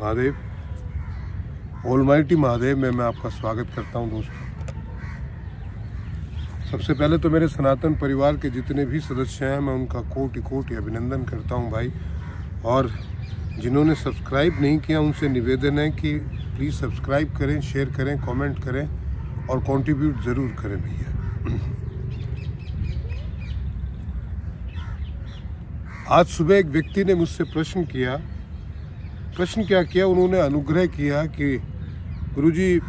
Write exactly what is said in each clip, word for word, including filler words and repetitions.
Mahadev almighty Mahadev में मैं आपका स्वागत करता हूं दोस्तों। सबसे पहले तो मेरे सनातन परिवार के जितने भी सदस्य हैं मैं उनका कोटि कोटि अभिनंदन करता हूं भाई, और जिन्होंने सब्सक्राइब नहीं किया उनसे निवेदन है कि प्लीज़ सब्सक्राइब करें, शेयर करें, कमेंट करें और कंट्रीब्यूट ज़रूर करें भैया। आज सुबह एक व्यक्ति ने मुझसे प्रश्न किया, प्रश्न क्या किया, उन्होंने अनुग्रह किया कि गुरुजी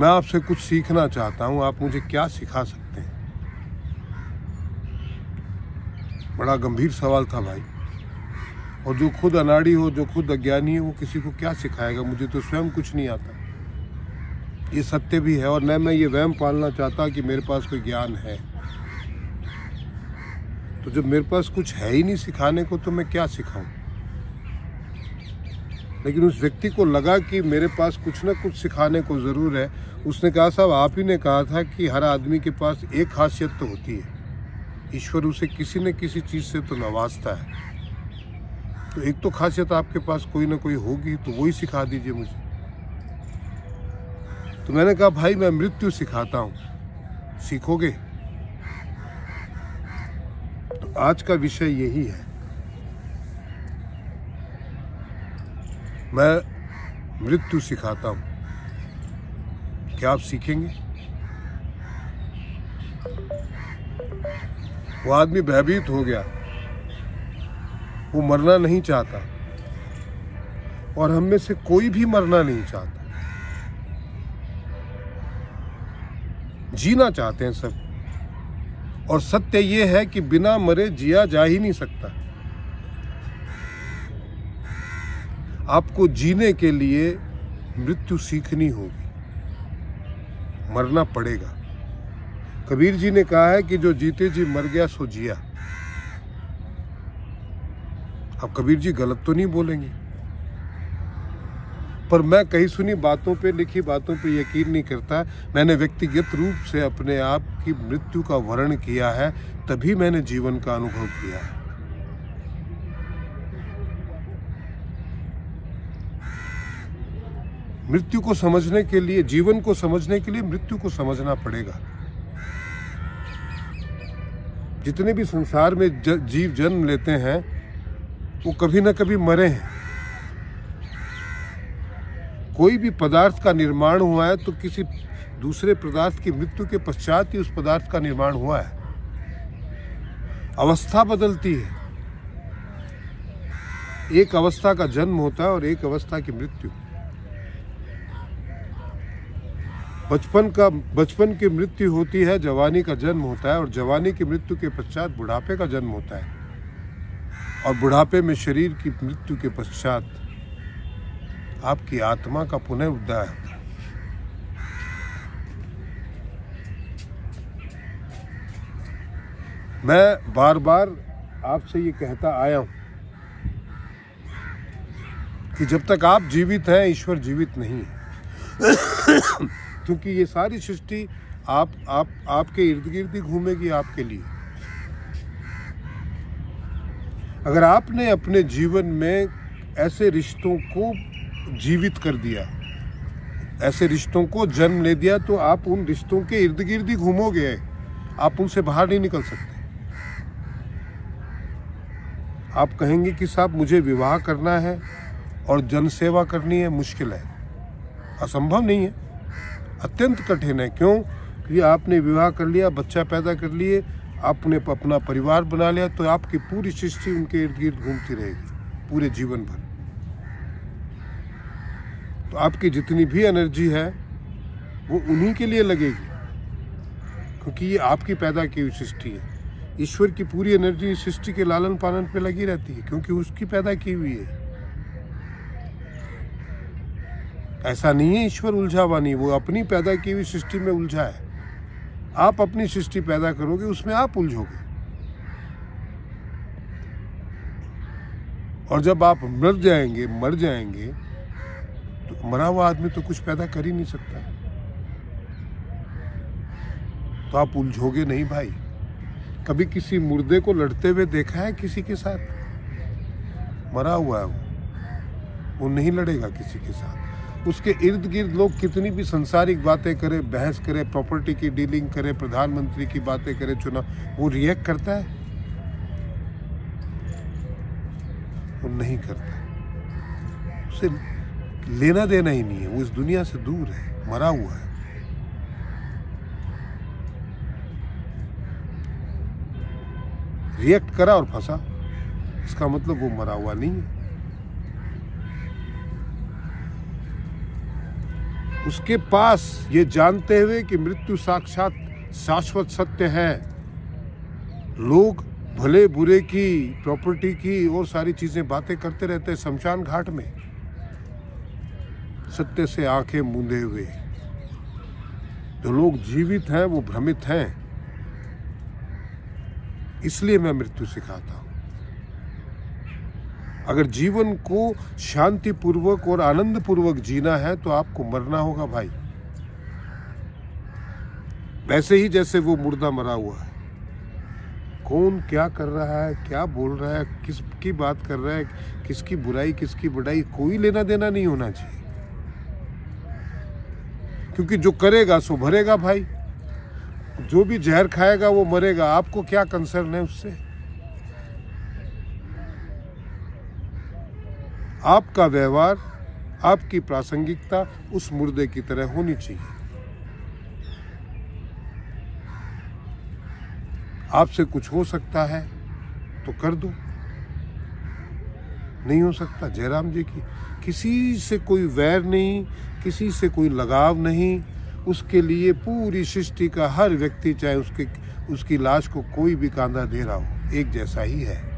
मैं आपसे कुछ सीखना चाहता हूँ, आप मुझे क्या सिखा सकते हैं। बड़ा गंभीर सवाल था भाई, और जो खुद अनाड़ी हो, जो खुद अज्ञानी हो, वो किसी को क्या सिखाएगा। मुझे तो स्वयं कुछ नहीं आता, ये सत्य भी है, और न मैं ये वहम पालना चाहता कि मेरे पास कोई ज्ञान है। तो जब मेरे पास कुछ है ही नहीं सिखाने को तो मैं क्या सिखाऊं। लेकिन उस व्यक्ति को लगा कि मेरे पास कुछ ना कुछ सिखाने को ज़रूर है। उसने कहा साहब आप ही ने कहा था कि हर आदमी के पास एक खासियत तो होती है, ईश्वर उसे किसी न किसी चीज़ से तो नवाजता है, तो एक तो खासियत आपके पास कोई ना कोई होगी, तो वही सिखा दीजिए मुझे। तो मैंने कहा भाई मैं मृत्यु सिखाता हूँ, सीखोगे। तो आज का विषय यही है। मैं मृत्यु सिखाता हूँ, क्या आप सीखेंगे। वो आदमी भयभीत हो गया, वो मरना नहीं चाहता, और हम में से कोई भी मरना नहीं चाहता, जीना चाहते हैं सब। और सत्य ये है कि बिना मरे जिया जा ही नहीं सकता। आपको जीने के लिए मृत्यु सीखनी होगी, मरना पड़ेगा। कबीर जी ने कहा है कि जो जीते जी मर गया सो जिया। अब कबीर जी गलत तो नहीं बोलेंगे, पर मैं कहीं सुनी बातों पे, लिखी बातों पे यकीन नहीं करता। मैंने व्यक्तिगत रूप से अपने आप की मृत्यु का वर्णन किया है, तभी मैंने जीवन का अनुभव किया है। मृत्यु को समझने के लिए, जीवन को समझने के लिए मृत्यु को समझना पड़ेगा। जितने भी संसार में जीव जन्म लेते हैं वो कभी ना कभी मरे हैं। कोई भी पदार्थ का निर्माण हुआ है तो किसी दूसरे पदार्थ की मृत्यु के पश्चात ही उस पदार्थ का निर्माण हुआ है। अवस्था बदलती है, एक अवस्था का जन्म होता है और एक अवस्था की मृत्यु। बचपन का बचपन की मृत्यु होती है, जवानी का जन्म होता है, और जवानी की मृत्यु के पश्चात बुढ़ापे का जन्म होता है, और बुढ़ापे में शरीर की मृत्यु के पश्चात आपकी आत्मा का पुनः उदय होता है। मैं बार बार आपसे ये कहता आया हूं कि जब तक आप जीवित हैं ईश्वर जीवित नहीं है, क्योंकि ये सारी सृष्टि आप आप आपके इर्द गिर्द ही घूमेगी आपके लिए। अगर आपने अपने जीवन में ऐसे रिश्तों को जीवित कर दिया, ऐसे रिश्तों को जन्म ले दिया, तो आप उन रिश्तों के इर्द गिर्द ही घूमोगे, आप उनसे बाहर नहीं निकल सकते। आप कहेंगे कि साहब मुझे विवाह करना है और जनसेवा करनी है, मुश्किल है, असंभव नहीं है, अत्यंत कठिन है। क्यों? क्योंकि आपने विवाह कर लिया, बच्चा पैदा कर लिए, आपने अपना परिवार बना लिया, तो आपकी पूरी सृष्टि उनके इर्द गिर्द घूमती रहेगी पूरे जीवन भर। तो आपकी जितनी भी एनर्जी है वो उन्हीं के लिए लगेगी, क्योंकि ये आपकी पैदा की हुई सृष्टि है। ईश्वर की पूरी एनर्जी इस सृष्टि के लालन पालन पे लगी रहती है, क्योंकि उसकी पैदा की हुई है। ऐसा नहीं है ईश्वर उलझा हुआ नहीं, वो अपनी पैदा की हुई सृष्टि में उलझा है। आप अपनी सृष्टि पैदा करोगे, उसमें आप उलझोगे, और जब आप मर जाएंगे मर जाएंगे तो मरा हुआ आदमी तो कुछ पैदा कर ही नहीं सकता, तो आप उलझोगे नहीं भाई। कभी किसी मुर्दे को लड़ते हुए देखा है किसी के साथ? मरा हुआ है वो, वो नहीं लड़ेगा किसी के साथ। उसके इर्द गिर्द लोग कितनी भी सांसारिक बातें करें, बहस करें, प्रॉपर्टी की डीलिंग करें, प्रधानमंत्री की बातें करें, चुनाव, वो रिएक्ट करता है? वो नहीं करता है। उसे लेना देना ही नहीं है, वो इस दुनिया से दूर है, मरा हुआ है। रिएक्ट करा और फंसा, इसका मतलब वो मरा हुआ नहीं है। उसके पास ये जानते हुए कि मृत्यु साक्षात शाश्वत सत्य है, लोग भले बुरे की, प्रॉपर्टी की और सारी चीजें बातें करते रहते हैं शमशान घाट में, सत्य से आंखें मूंदे हुए। जो लोग जीवित हैं वो भ्रमित हैं, इसलिए मैं मृत्यु सिखाता हूं। अगर जीवन को शांति पूर्वक और आनंद पूर्वक जीना है तो आपको मरना होगा भाई। वैसे ही जैसे वो मुर्दा मरा हुआ है, कौन क्या कर रहा है, क्या बोल रहा है, किसकी बात कर रहा है, किसकी बुराई किसकी बढ़ाई, कोई लेना देना नहीं होना चाहिए। क्योंकि जो करेगा सो भरेगा भाई, जो भी जहर खाएगा वो मरेगा, आपको क्या कंसर्न है उससे। आपका व्यवहार, आपकी प्रासंगिकता उस मुर्दे की तरह होनी चाहिए। आपसे कुछ हो सकता है तो कर दो, नहीं हो सकता। जयराम जी की किसी से कोई वैर नहीं, किसी से कोई लगाव नहीं। उसके लिए पूरी सृष्टि का हर व्यक्ति, चाहे उसके उसकी लाश को कोई भी कांधा दे रहा हो, एक जैसा ही है।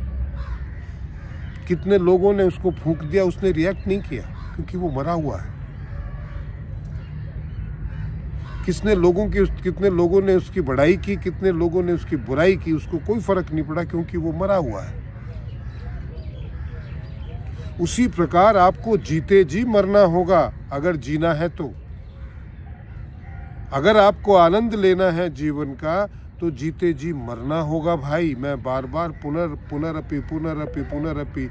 कितने लोगों ने उसको फूंक दिया, उसने रिएक्ट नहीं किया क्योंकि वो मरा हुआ है। किसने लोगों की कितने लोगों ने उसकी बड़ाई की, कितने लोगों ने उसकी बुराई की, उसको कोई फर्क नहीं पड़ा क्योंकि वो मरा हुआ है। उसी प्रकार आपको जीते जी मरना होगा अगर जीना है तो। अगर आपको आनंद लेना है जीवन का तो जीते जी मरना होगा भाई। मैं बार बार पुनर पुनरअपि पुनरअपि पुनरअपि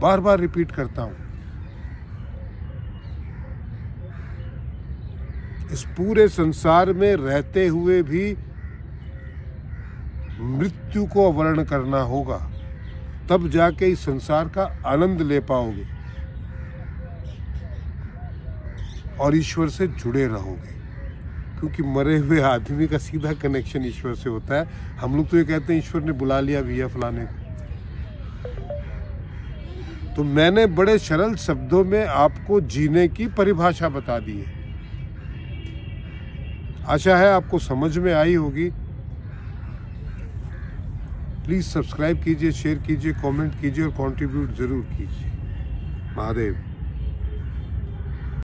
बार बार रिपीट करता हूं। इस पूरे संसार में रहते हुए भी मृत्यु को वर्ण करना होगा, तब जाके इस संसार का आनंद ले पाओगे और ईश्वर से जुड़े रहोगे। क्योंकि मरे हुए आदमी का सीधा कनेक्शन ईश्वर से होता है। हम लोग तो ये कहते हैं ईश्वर ने बुला लिया भैया फलाने को। तो मैंने बड़े सरल शब्दों में आपको जीने की परिभाषा बता दी है। आशा है आपको समझ में आई होगी। प्लीज सब्सक्राइब कीजिए, शेयर कीजिए, कमेंट कीजिए और कंट्रीब्यूट जरूर कीजिए। महादेव।